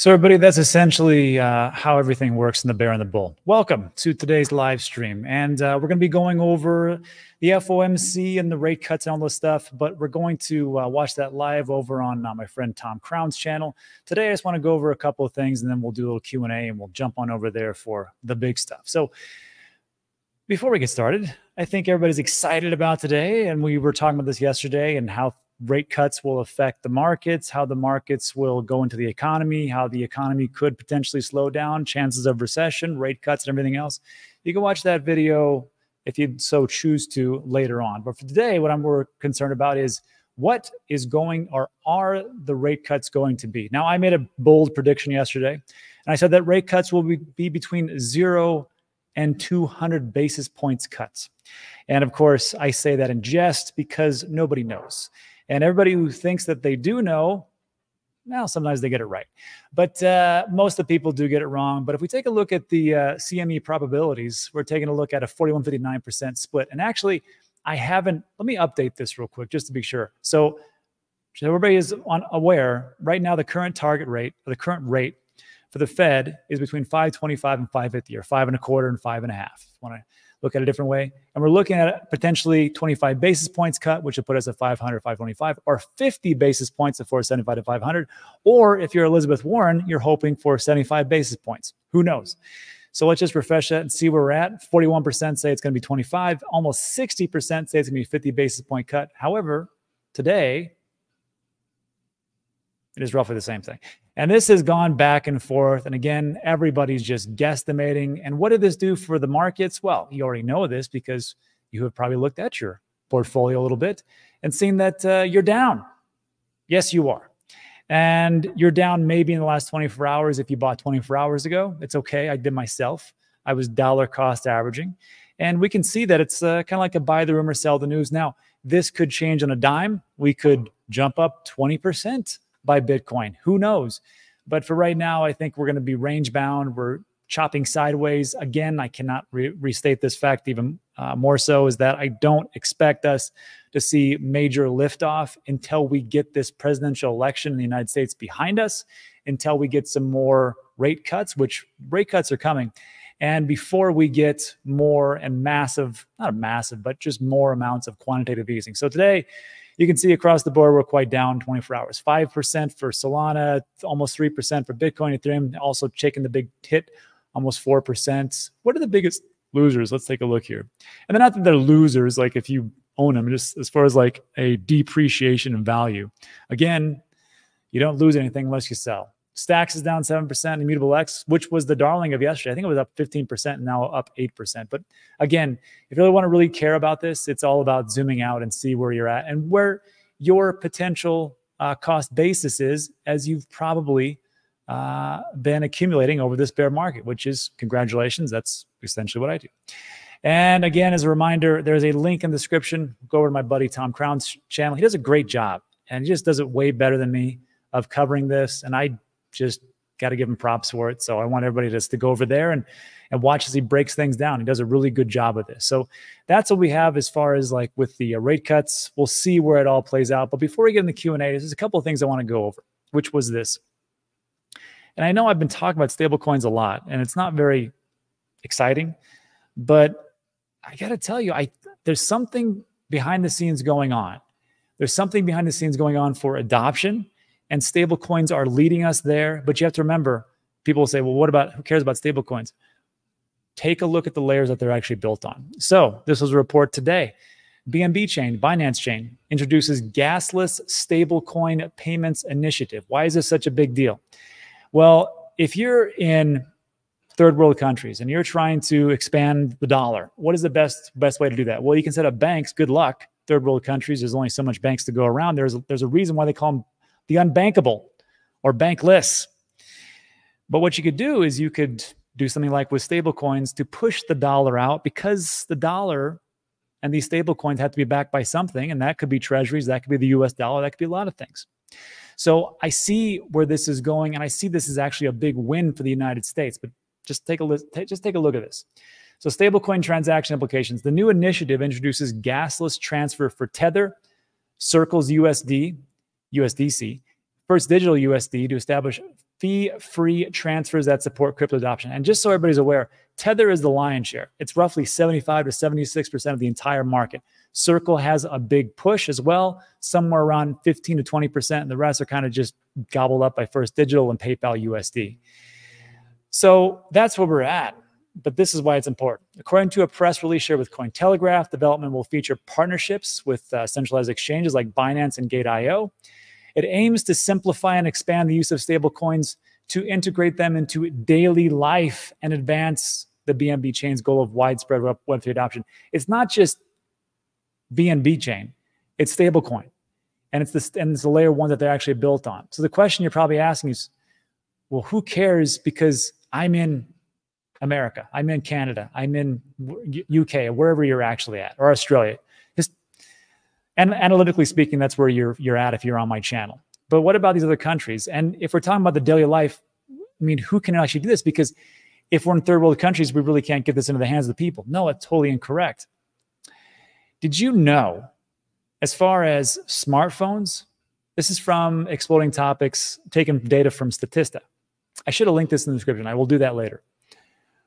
So everybody, that's essentially how everything works in the bear and the bull. Welcome to today's live stream. And we're going to be going over the FOMC and the rate cuts and all this stuff, but we're going to watch that live over on my friend Tom Crown's channel. Today, I just want to go over a couple of things, and then we'll do a little Q&A, and we'll jump on over there for the big stuff. So before we get started, I think everybody's excited about today, and we were talking about this yesterday and how rate cuts will affect the markets, how the markets will go into the economy, how the economy could potentially slow down, chances of recession, rate cuts, and everything else. You can watch that video if you so choose to later on. But for today, what I'm more concerned about is what is going, or are the rate cuts going to be? Now, I made a bold prediction yesterday, and I said that rate cuts will be between 0 and 200 basis points cuts. And of course, I say that in jest because nobody knows. And everybody who thinks that they do know, well, sometimes they get it right. But most of the people do get it wrong. But if we take a look at the CME probabilities, we're taking a look at a 41-59% split. And actually, I haven't, let me update this real quick just to be sure. So, everybody is aware, right now the current target rate, or the current rate for the Fed is between 5.25 and 5.50, or 5.25 and 5.5. When I look at it a different way. And we're looking at potentially 25 basis points cut, which would put us at 500, 525, or 50 basis points at 475 to 500. Or if you're Elizabeth Warren, you're hoping for 75 basis points. Who knows? So let's just refresh that and see where we're at. 41% say it's going to be 25. Almost 60% say it's going to be a 50 basis point cut. However, today, it is roughly the same thing. And this has gone back and forth. And again, everybody's just guesstimating. And what did this do for the markets? Well, you already know this because you have probably looked at your portfolio a little bit and seen that you're down. Yes, you are. And you're down maybe in the last 24 hours. If you bought 24 hours ago, it's okay. I did myself. I was dollar cost averaging. And we can see that it's kind of like a buy the rumor, sell the news. Now, this could change on a dime. We could jump up 20%. By Bitcoin. Who knows? But for right now, I think we're going to be range bound. We're chopping sideways. Again, I cannot restate this fact even more so, is that I don't expect us to see major liftoff until we get this presidential election in the United States behind us, until we get some more rate cuts, which rate cuts are coming. And before we get more and massive, not a massive, but just more amounts of quantitative easing. So today, you can see across the board, we're quite down 24 hours. 5% for Solana, almost 3% for Bitcoin, Ethereum, also taking the big hit, almost 4%. What are the biggest losers? Let's take a look here. And then not that they're losers, like if you own them, just as far as like a depreciation in value. Again, you don't lose anything unless you sell. Stacks is down 7%, Immutable X, which was the darling of yesterday. I think it was up 15% and now up 8%. But again, if you really want to really care about this, it's all about zooming out and see where you're at and where your potential cost basis is, as you've probably been accumulating over this bear market, which is, congratulations, that's essentially what I do. And again, as a reminder, there's a link in the description. Go over to my buddy Tom Crown's channel. He does a great job, and he just does it way better than me of covering this, and I just got to give him props for it. So I want everybody just to go over there and watch as he breaks things down. He does a really good job of this. So that's what we have as far as like with the rate cuts. We'll see where it all plays out. But before we get in the Q&A, there's a couple of things I want to go over, which was this. And I know I've been talking about stablecoins a lot, and it's not very exciting, but I got to tell you, there's something behind the scenes going on. There's something behind the scenes going on for adoption. And stablecoins are leading us there. But you have to remember, people will say, well, what about, who cares about stablecoins? Take a look at the layers that they're actually built on. So this was a report today. BNB Chain, Binance Chain, introduces gasless stablecoin payments initiative. Why is this such a big deal? Well, if you're in third world countries and you're trying to expand the dollar, what is the best way to do that? Well, you can set up banks. Good luck. Third world countries, there's only so much banks to go around. There's a reason why they call them the unbankable or bankless. But what you could do is you could do something like with stablecoins to push the dollar out, because the dollar and these stablecoins have to be backed by something. And that could be treasuries. That could be the US dollar. That could be a lot of things. So I see where this is going. And I see this is actually a big win for the United States. But just take a look at this. So stablecoin transaction implications. The new initiative introduces gasless transfer for Tether, Circle's USDC, First Digital USD to establish fee-free transfers that support crypto adoption. And just so everybody's aware, Tether is the lion's share. It's roughly 75 to 76% of the entire market. Circle has a big push as well, somewhere around 15 to 20%. And the rest are kind of just gobbled up by First Digital and PayPal USD. So that's where we're at. But this is why it's important. According to a press release shared with Cointelegraph, development will feature partnerships with centralized exchanges like Binance and Gate.io. It aims to simplify and expand the use of stablecoins to integrate them into daily life and advance the BNB chain's goal of widespread Web3 adoption. It's not just BNB chain, it's stablecoin. And it's the layer one that they're actually built on. So the question you're probably asking is, well, who cares? Because I'm in America, I'm in Canada, I'm in UK, or wherever you're actually at, or Australia. And analytically speaking, that's where you're at if you're on my channel. But what about these other countries? And if we're talking about the daily life, I mean, who can actually do this? Because if we're in third world countries, we really can't get this into the hands of the people. No, it's totally incorrect. Did you know, as far as smartphones, this is from Exploding Topics, taken data from Statista. I should have linked this in the description. I will do that later.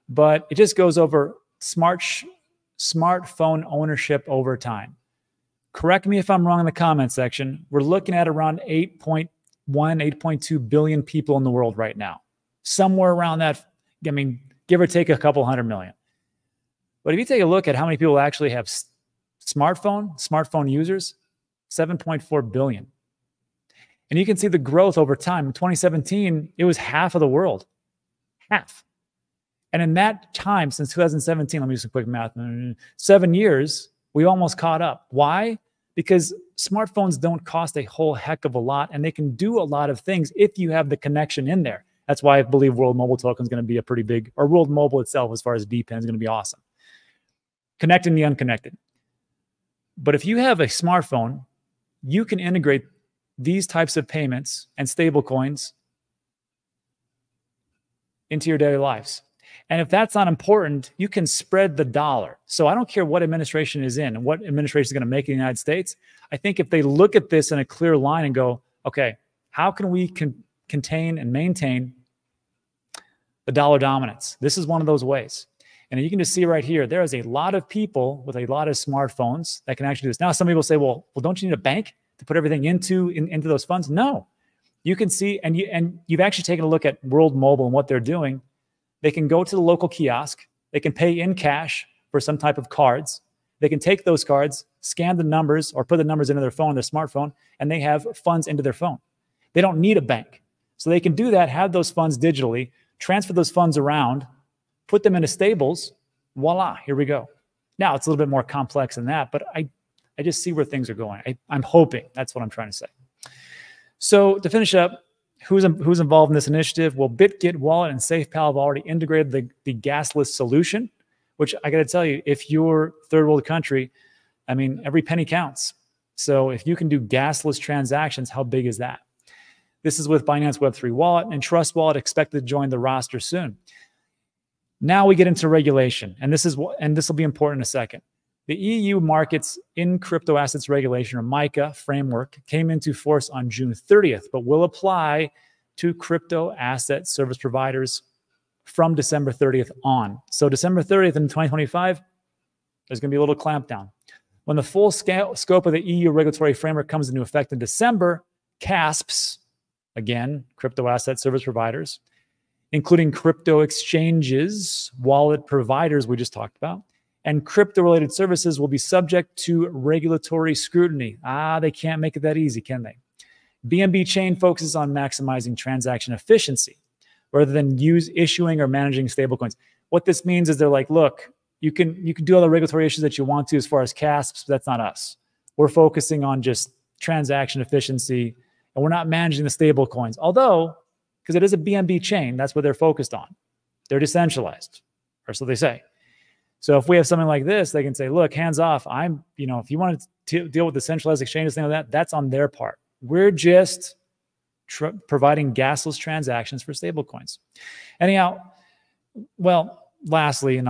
But it just goes over smartphone ownership over time. Correct me if I'm wrong in the comment section. We're looking at around 8.1, 8.2 billion people in the world right now. Somewhere around that, I mean, give or take a couple hundred million. But if you take a look at how many people actually have smartphone users, 7.4 billion. And you can see the growth over time. In 2017, it was half of the world, half. And in that time, since 2017, let me do some quick math, 7 years, we almost caught up. Why? Because smartphones don't cost a whole heck of a lot, and they can do a lot of things if you have the connection in there. That's why I believe World Mobile Token is going to be a pretty big, or World Mobile itself as far as DPEN is going to be awesome. Connecting the unconnected. But if you have a smartphone, you can integrate these types of payments and stablecoins into your daily lives. And if that's not important, you can spread the dollar. So I don't care what administration is in and what administration is going to make it in the United States. I think if they look at this in a clear line and go, okay, how can we contain and maintain the dollar dominance? This is one of those ways. And you can just see right here, there is a lot of people with a lot of smartphones that can actually do this. Now, some people say, well, don't you need a bank to put everything into those funds? No. You can see, and you've actually taken a look at World Mobile and what they're doing. They can go to the local kiosk. They can pay in cash for some type of cards. They can take those cards, scan the numbers, or put the numbers into their phone, their smartphone, and they have funds into their phone. They don't need a bank. So they can do that, have those funds digitally, transfer those funds around, put them into stables. Voila, here we go. Now, it's a little bit more complex than that, but I just see where things are going. I'm hoping. That's what I'm trying to say. So to finish up, who's involved in this initiative? Well, Bitget, Wallet, and SafePal have already integrated the gasless solution, which I got to tell you, if you're third world country, I mean, every penny counts. So if you can do gasless transactions, how big is that? This is with Binance Web3 Wallet, and Trust Wallet expected to join the roster soon. Now we get into regulation, and this will be important in a second. The EU Markets in Crypto Assets Regulation, or MICA framework, came into force on June 30th, but will apply to crypto asset service providers from December 30th on. So December 30th in 2025, there's going to be a little clampdown. When the full scope of the EU regulatory framework comes into effect in December, CASPs, again, crypto asset service providers, including crypto exchanges, wallet providers we just talked about, and crypto-related services will be subject to regulatory scrutiny. Ah, they can't make it that easy, can they? BNB Chain focuses on maximizing transaction efficiency rather than issuing or managing stablecoins. What this means is they're like, look, you can do all the regulatory issues that you want to as far as CASPs, but that's not us. We're focusing on just transaction efficiency, and we're not managing the stablecoins. Although, because it is a BNB chain, that's what they're focused on. They're decentralized, or so they say. So if we have something like this, they can say, look, hands off. If you want to deal with the centralized exchanges, thing like that, that's on their part. We're just providing gasless transactions for stablecoins. Anyhow, well, lastly, and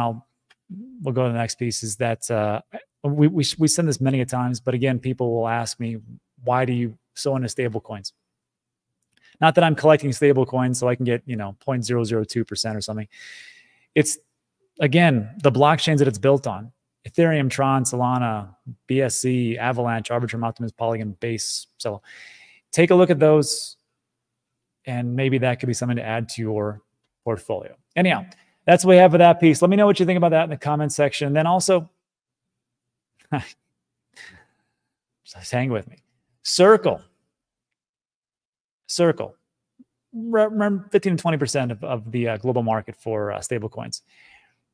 we'll go to the next piece, is that we send this many a times, but again, people will ask me, why do you so into stablecoins? Not that I'm collecting stable coins so I can get, 0.002% or something. It's, again, the blockchains that it's built on. Ethereum, Tron, Solana, BSC, Avalanche, Arbitrum, Optimism, Polygon, Base. So take a look at those, and maybe that could be something to add to your portfolio. Anyhow, that's what we have for that piece. Let me know what you think about that in the comment section. And then also, just hang with me. Circle. Remember 15 to 20% of the global market for stable coins.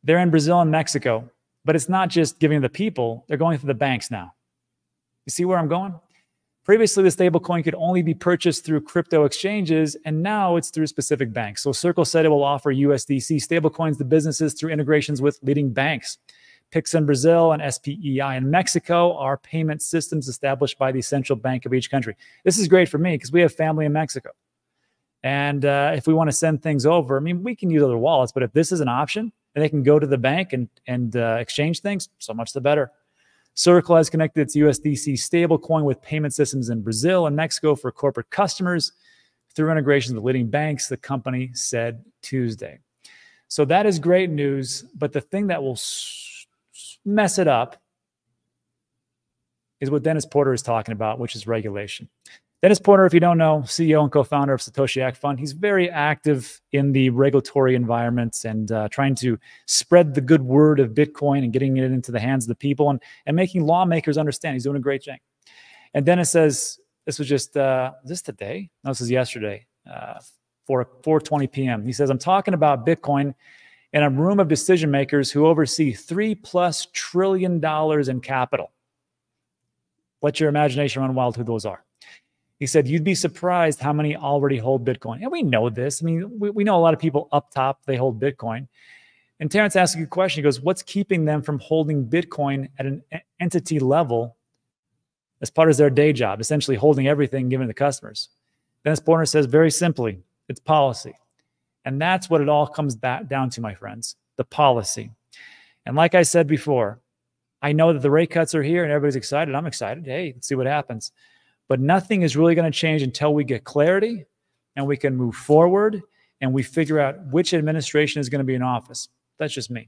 They're in Brazil and Mexico, but it's not just giving to the people. They're going to the banks now. You see where I'm going? Previously, the stablecoin could only be purchased through crypto exchanges, and now it's through specific banks. So Circle said it will offer USDC stablecoins to businesses through integrations with leading banks. Pix in Brazil and SPEI in Mexico are payment systems established by the central bank of each country. This is great for me because we have family in Mexico. And if we want to send things over, I mean, we can use other wallets, but if this is an option and they can go to the bank and exchange things, so much the better. Circle has connected its USDC stablecoin with payment systems in Brazil and Mexico for corporate customers through integrations with leading banks, the company said Tuesday. So that is great news, but the thing that will mess it up is what Dennis Porter is talking about, which is regulation. Dennis Porter, if you don't know, CEO and co-founder of Satoshi Act Fund, he's very active in the regulatory environments and trying to spread the good word of Bitcoin and getting it into the hands of the people and making lawmakers understand. He's doing a great thing. And Dennis says, this was just, is this today? No, this is yesterday, 4:20 p.m. He says, I'm talking about Bitcoin in a room of decision makers who oversee $3+ trillion in capital. Let your imagination run wild who those are. He said, you'd be surprised how many already hold Bitcoin. And we know this. I mean, we know a lot of people up top, they hold Bitcoin. And Terrence asked a good question. He goes, what's keeping them from holding Bitcoin at an entity level as part of their day job, essentially holding everything given to the customers? Dennis Porter says, very simply, it's policy. And that's what it all comes back down to, my friends, the policy. And like I said before, I know that the rate cuts are here and everybody's excited. I'm excited. Hey, let's see what happens. But nothing is really going to change until we get clarity and we can move forward and we figure out which administration is going to be in office. That's just me.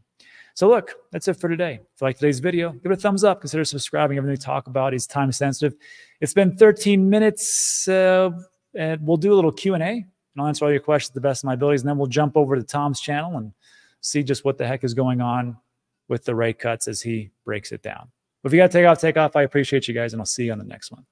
So look, that's it for today. If you like today's video, give it a thumbs up. Consider subscribing. Everything we talk about is time sensitive. It's been 13 minutes. And we'll do a little Q&A and I'll answer all your questions to the best of my abilities. And then we'll jump over to Tom's channel and see just what the heck is going on with the rate cuts as he breaks it down. But if you got to take off, I appreciate you guys and I'll see you on the next one.